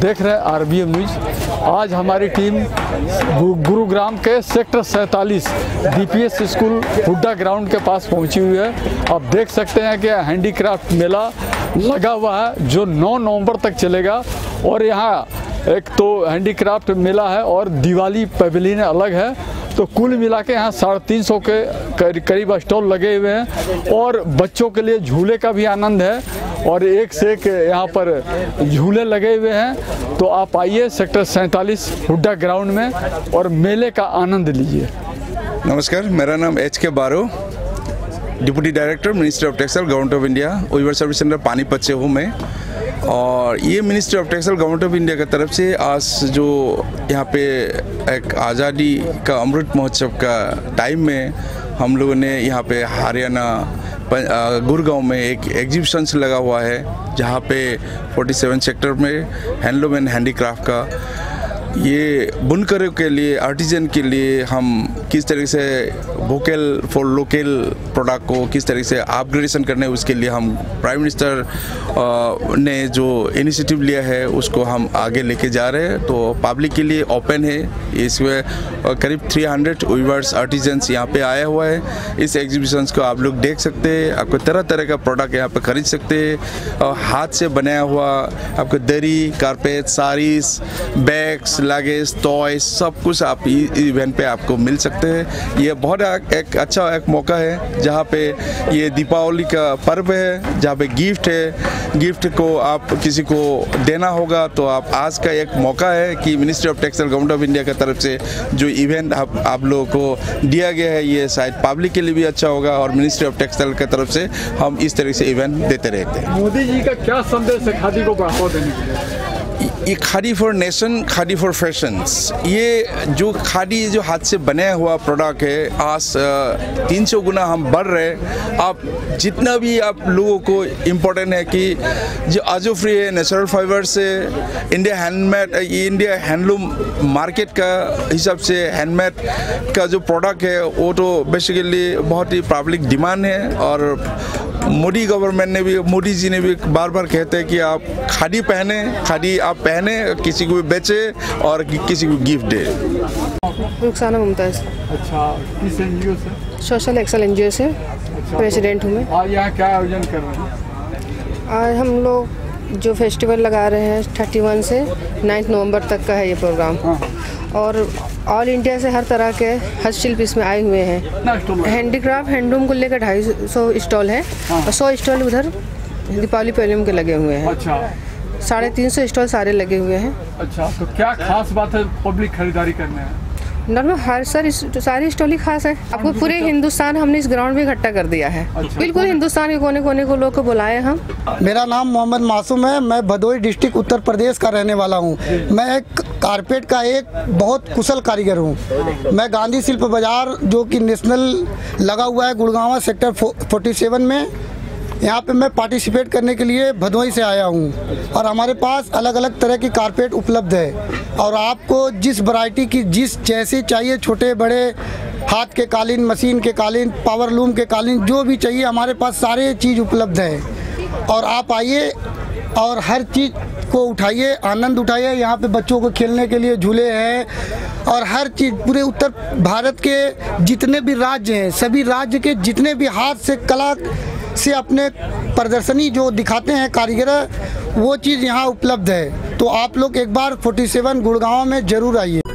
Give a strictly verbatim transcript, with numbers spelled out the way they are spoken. देख रहे हैं आरबीएम न्यूज़। आज हमारी टीम गुरुग्राम के सेक्टर सैंतालीस डीपीएस स्कूल हुड्डा ग्राउंड के पास पहुंची हुई है। आप देख सकते हैं कि हैंडीक्राफ्ट मेला लगा हुआ है जो नौ नवंबर तक चलेगा और यहाँ एक तो हैंडीक्राफ्ट मेला है और दिवाली पवेलियन अलग है। तो कुल मिला के यहाँ साढ़े तीन सौ के करीब स्टॉल लगे हुए हैं और बच्चों के लिए झूले का भी आनंद है और एक से एक यहाँ पर झूले लगे हुए हैं। तो आप आइए सेक्टर सैंतालीस हुड्डा ग्राउंड में और मेले का आनंद लीजिए। नमस्कार, मेरा नाम H K Baro, deputy director ministry of textile government of India universe service centre Panipat से हूँ मैं। और ये ministry of textile government of India की तरफ से आज जो यहाँ पे एक आज़ादी का अमृत महोत्सव का टाइम में हम लोगों ने यहाँ पे हरियाणा गुरुग्राम में एक एग्जीबिशंस लगा हुआ है जहाँ पे सैंतालीस सेक्टर में हैंडलूम एंड हैंडीक्राफ्ट का ये बुनकरों के लिए, आर्टिजन के लिए हम किस तरीके से वोकल फॉर लोकल प्रोडक्ट को किस तरीके से अपग्रेडेशन करने हैं उसके लिए हम प्राइम मिनिस्टर ने जो इनिशिएटिव लिया है उसको हम आगे लेके जा रहे हैं। तो पब्लिक के लिए ओपन है, इसमें करीब तीन सौ वीवर्स आर्टिजन्स यहाँ पे आया हुआ है। इस एग्जीबिशंस को आप लोग देख सकते हैं, आपको तरह तरह का प्रोडक्ट यहाँ पर खरीद सकते हैं। हाथ से बनाया हुआ आपको दरी, carpet, saris, bags, luggage, toys सब कुछ आप इवेंट पे आपको मिल सकते हैं। ये बहुत एक अच्छा एक मौका है जहाँ पे ये दीपावली का पर्व है, जहाँ पे गिफ्ट है, गिफ्ट को आप किसी को देना होगा तो आप आज का एक मौका है कि ministry of textile government of India की तरफ से जो इवेंट आप, आप लोगों को दिया गया है ये शायद पब्लिक के लिए भी अच्छा होगा और मिनिस्ट्री ऑफ टेक्सटाइल की तरफ से हम इस तरह से इवेंट देते रहते हैं। मोदी जी का क्या संदेश है खादी को बढ़ावा देने के लिए? ये khadi for nation, khadi for fashions, ये जो खादी जो हाथ से बनाया हुआ प्रोडक्ट है आज तीन सौ गुना हम बढ़ रहे। आप जितना भी आप लोगों को इम्पोर्टेंट है कि जो आजो फ्री है, नेचुरल फाइबर से India handmade, India handloom market का हिसाब से हैंडमेड का जो प्रोडक्ट है वो तो बेसिकली बहुत ही पब्लिक डिमांड है। और मोदी गवर्नमेंट ने भी, मोदी जी ने भी बार बार कहते हैं कि आप खादी पहने, खादी आप पहने, किसी को भी बेचे और किसी को गिफ्ट दे। रुखसाना मुमताज। अच्छा, किस एनजीओ से? सोशल एक्सेल एनजीओ से प्रेसिडेंट हूँ मैं। आज यहाँ क्या आयोजन कर रहे हैं? आज हम लोग जो फेस्टिवल लगा रहे हैं इकतीस से नौ नवंबर तक का है ये प्रोग्राम। हाँ। और ऑल इंडिया से हर तरह के हस्तशिल्प इसमें आए हुए हैं। हैंडीक्राफ्ट हैंडलूम को लेकर ढाई सौ स्टॉल है और सौ स्टॉल उधर दीपावली पेलियम के लगे हुए हैं। अच्छा, साढ़े तीन सौ स्टॉल सारे लगे हुए हैं। अच्छा, तो क्या खास बात है पब्लिक खरीदारी करने है? नॉर्मल हर सर सारी स्टॉल ही खास है। आपको पूरे हिंदुस्तान हमने इस ग्राउंड में इकट्ठा कर दिया है। अच्छा, बिल्कुल हिंदुस्तान के कोने कोने को लोग को बुलाए हम। मेरा नाम मोहम्मद मासूम है, मैं भदोही डिस्ट्रिक्ट उत्तर प्रदेश का रहने वाला हूँ। मैं एक कारपेट का एक बहुत कुशल कारीगर हूँ। मैं गांधी शिल्प बाजार जो कि नेशनल लगा हुआ है गुड़गांव सेक्टर फोर्टी सेवन में, यहाँ पे मैं पार्टिसिपेट करने के लिए भदोही से आया हूँ। और हमारे पास अलग अलग तरह की कारपेट उपलब्ध है और आपको जिस वैरायटी की, जिस जैसी चाहिए, छोटे बड़े हाथ के कालीन, मशीन के कालीन, पावर लूम के कालीन, जो भी चाहिए हमारे पास सारे चीज़ उपलब्ध है। और आप आइए और हर चीज़ को उठाइए, आनंद उठाइए। यहाँ पे बच्चों को खेलने के लिए झूले हैं और हर चीज़, पूरे उत्तर भारत के जितने भी राज्य हैं, सभी राज्य के जितने भी हाथ से कला से अपने प्रदर्शनी जो दिखाते हैं कारीगर, वो चीज़ यहाँ उपलब्ध है। तो आप लोग एक बार सैंतालीस गुड़गांव में ज़रूर आइए।